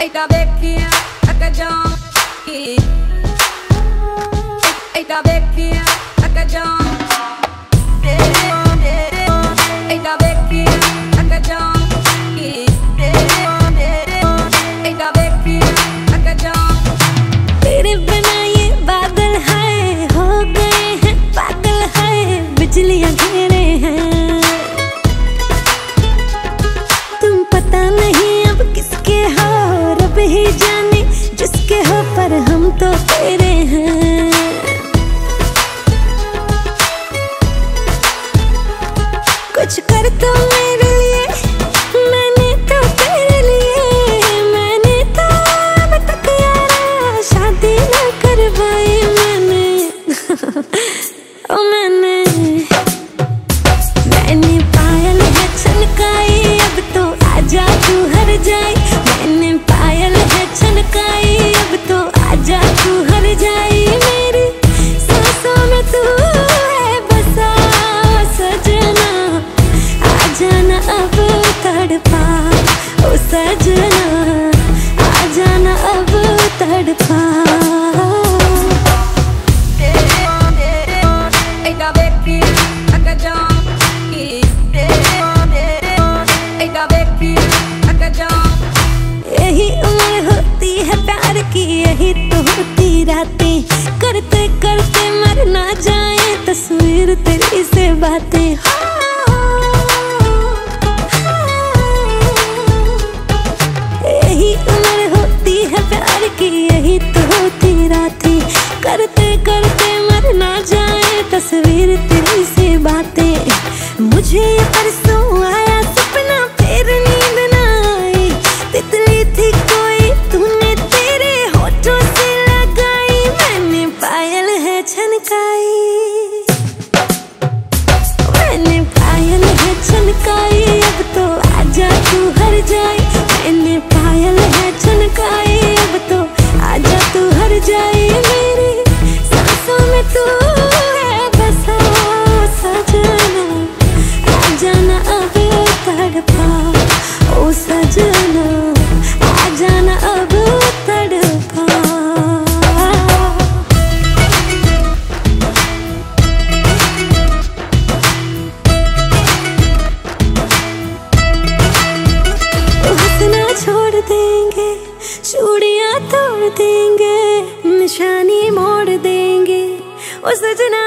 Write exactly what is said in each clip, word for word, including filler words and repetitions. ऐटा बेकिया थक जाऊं ऐटा बेकिया थक जाऊं ऐटा बेकिया थक जाऊं ऐटा बेकिया थक जाऊं। तेरे बिना ये बादल हाय हो गए हैं पागल हाय बिजलियां घेरे हैं तुम पता नहीं अब किसके हो रब ही जाने जिसके हो पर हम तो तेरे हैं। कुछ कर तो मेरे लिए मैंने तो तेरे लिए मैंने तो अब तक यारा शादी ना करवाई मैंने ओ मैंने मैंने पायल है छनकाई अब तो आजा तू हर जाए मैंने पायल है छनकाई अब तो आजा तू हर जाए मेरी सांसों में तू है बसा सजना आजा ना अब तड़पा ओ सजना आजा ना अब तड़पा ऐटा बेकिया थक जाऊं ऐटा बेकिया थक जाऊं। यही उम्र होती है प्यार की यही तो होती रातें करते करते मर ना जाए तस्वीर तेरी से बातें यही उम्र होती है प्यार की यही तो होती रातें करते करते मर ना जाए तस्वीर तेरी से बातें। मुझे परसों आया सपना फिर नींद ना आई तितली थी कोई तूने तेरे होठों से लगाई मैंने पायल है छनकाई मैंने पायल है छनकाई अब तो आजा तू हर जाए मैंने पायल है छनकाई अब तो आजा तू हर जाए मेरी सांसों में तू है बसा सजना आजा ना अब तड़पा ओ सजना आजा ना अब तड़पा। ओ हंसना छोड़ देंगे चूड़ियां तोड़ देंगे निशानी मोड़ देंगे ओ सजना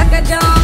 I got you.